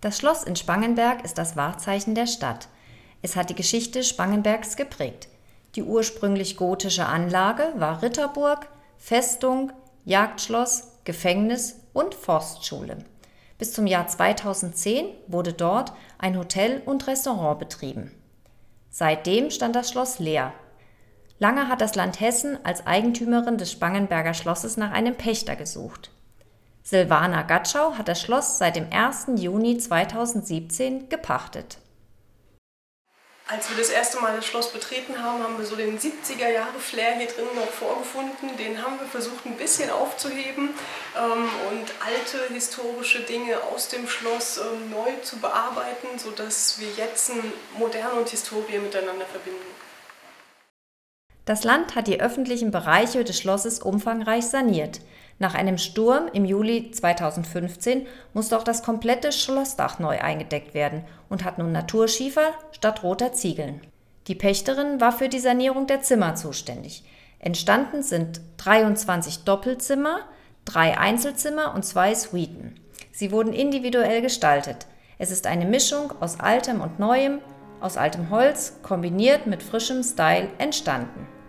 Das Schloss in Spangenberg ist das Wahrzeichen der Stadt. Es hat die Geschichte Spangenbergs geprägt. Die ursprünglich gotische Anlage war Ritterburg, Festung, Jagdschloss, Gefängnis und Forstschule. Bis zum Jahr 2010 wurde dort ein Hotel und Restaurant betrieben. Seitdem stand das Schloss leer. Lange hat das Land Hessen als Eigentümerin des Spangenberger Schlosses nach einem Pächter gesucht. Silvana Gatschau hat das Schloss seit dem 1. Juni 2017 gepachtet. Als wir das erste Mal das Schloss betreten haben, haben wir so den 70er-Jahre-Flair hier drin noch vorgefunden. Den haben wir versucht ein bisschen aufzuheben und alte historische Dinge aus dem Schloss neu zu bearbeiten, sodass wir jetzt Moderne und Historie miteinander verbinden. Das Land hat die öffentlichen Bereiche des Schlosses umfangreich saniert. Nach einem Sturm im Juli 2015 musste auch das komplette Schlossdach neu eingedeckt werden und hat nun Naturschiefer statt roter Ziegeln. Die Pächterin war für die Sanierung der Zimmer zuständig. Entstanden sind 23 Doppelzimmer, 3 Einzelzimmer und 2 Suiten. Sie wurden individuell gestaltet. Es ist eine Mischung aus Altem und Neuem, aus altem Holz kombiniert mit frischem Style entstanden.